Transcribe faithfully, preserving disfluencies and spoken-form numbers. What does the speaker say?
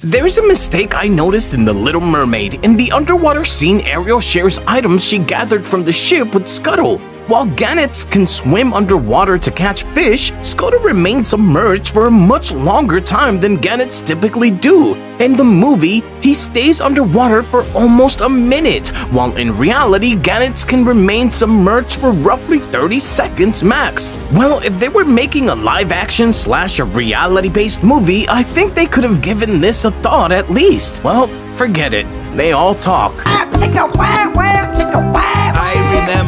There's a mistake I noticed in The Little Mermaid. In the underwater scene, Ariel shares items she gathered from the ship with Scuttle. While gannets can swim underwater to catch fish, Scuttle remains submerged for a much longer time than gannets typically do. In the movie, he stays underwater for almost a minute, while in reality, gannets can remain submerged for roughly thirty seconds max. Well, if they were making a live-action slash a reality-based movie, I think they could have given this a thought at least. Well, forget it. They all talk. I remember.